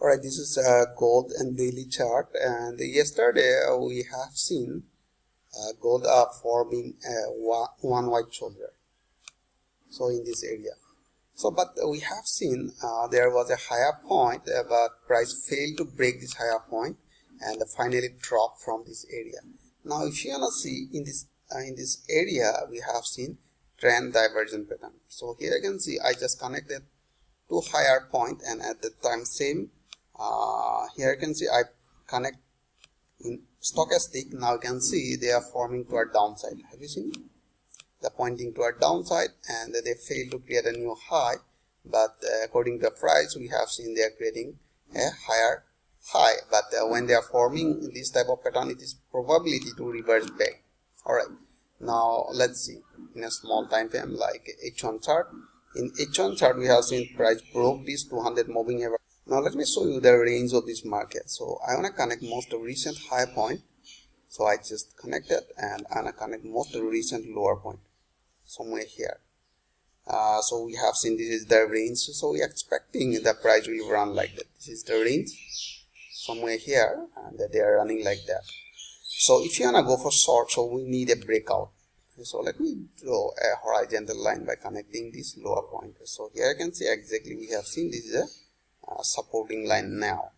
Alright, this is gold and daily chart, and yesterday we have seen gold forming one white shoulder, so in this area. So but we have seen there was a higher point, but price failed to break this higher point and finally dropped from this area. Now if you wanna see in this area, we have seen trend divergent pattern. So here you can see I just connected to higher point, and at the time same here you can see I connect in stochastic. Now you can see they are forming toward downside. Have you seen? They're pointing toward downside, and they failed to create a new high, but according to the price we have seen they are creating a higher high, but when they are forming this type of pattern, it is probability to reverse back. Alright, now let's see in a small time frame like H1 chart. In H1 chart we have seen price broke this 200 moving average. Now let me show you the range of this market. So I want to connect most of recent high point, so I just connected, and I want to connect most of recent lower point somewhere here. So we have seen this is the range, so we are expecting the price will run like that. This is the range somewhere here, and that they are running like that. So if you want to go for short, so we need a breakout. So let me draw a horizontal line by connecting this lower point. So here I can see exactly we have seen this is a supporting line now.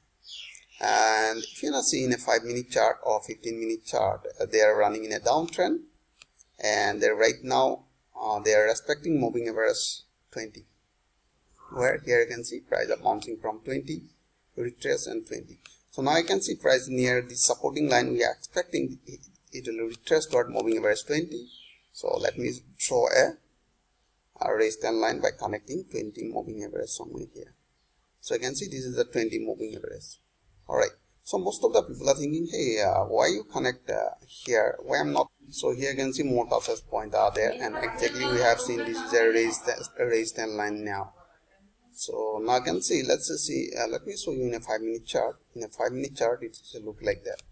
And if you now see in a 5-minute chart or 15-minute chart, they are running in a downtrend, and right now they are respecting moving average 20, where here you can see price are bouncing from 20, retrace and 20. So now you can see price near the supporting line. We are expecting it will retrace toward moving average 20. So let me draw a resistance line by connecting 20 moving average somewhere here. So you can see this is the 20 moving average. Alright, so most of the people are thinking, hey, why you connect here? Why I'm not? So here you can see more touches point are there, and exactly we have seen this is a resistance line now. So now you can see, let's see, let me show you in a 5-minute chart. In a 5-minute chart, it look like that.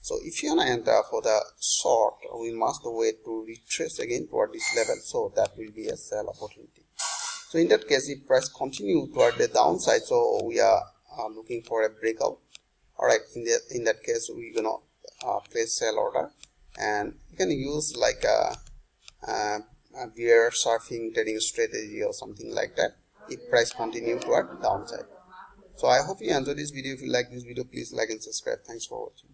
So if you wanna enter for the short, we must wait to retrace again toward this level, so that will be a sell opportunity. So in that case, if price continue toward the downside, so we are looking for a breakout. Alright, in that case, we're gonna place sell order, and you can use like a bear surfing trading strategy or something like that if price continue toward downside. So I hope you enjoyed this video. If you like this video, please like and subscribe. Thanks for watching.